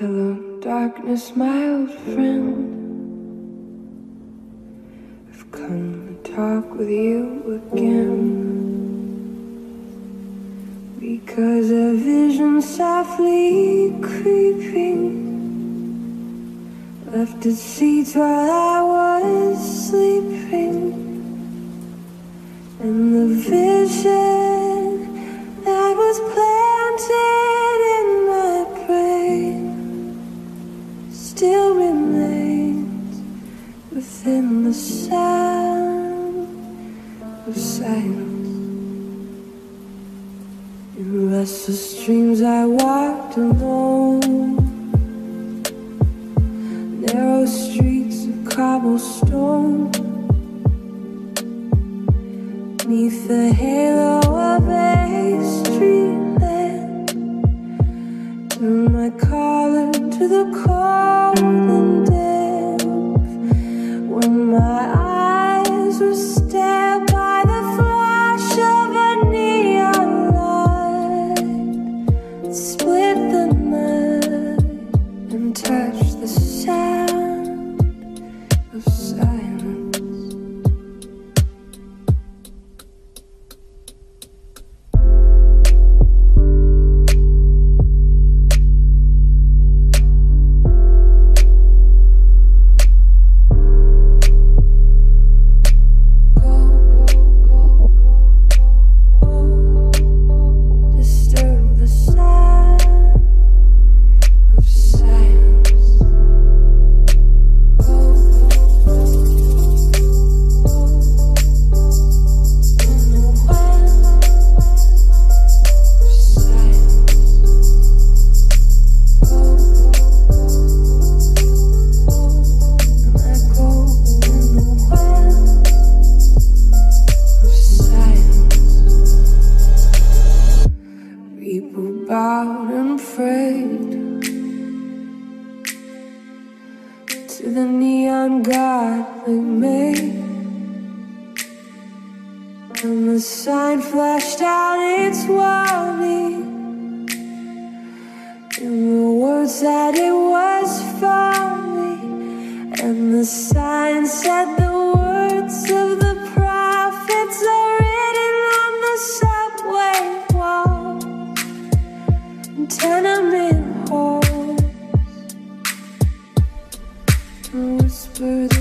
Hello, darkness, my old friend. I've come to talk with you again, because a vision softly creeping left its seeds while I was sleeping. And the vision that was planted in my brain still remains within the sound of silence. In restless dreams I walked alone, narrow streets of cobblestone, beneath the halo of a street lamp. Turned my collar to the cold and damp. When my eyes were stabbed by the flash of a neon light, split the night and touched the sound of silence. To the neon god we made, and the sign flashed out its warning in the words that it was for me. And the sign said the words of the prophets are written on the subway walls and tenement halls. Whisper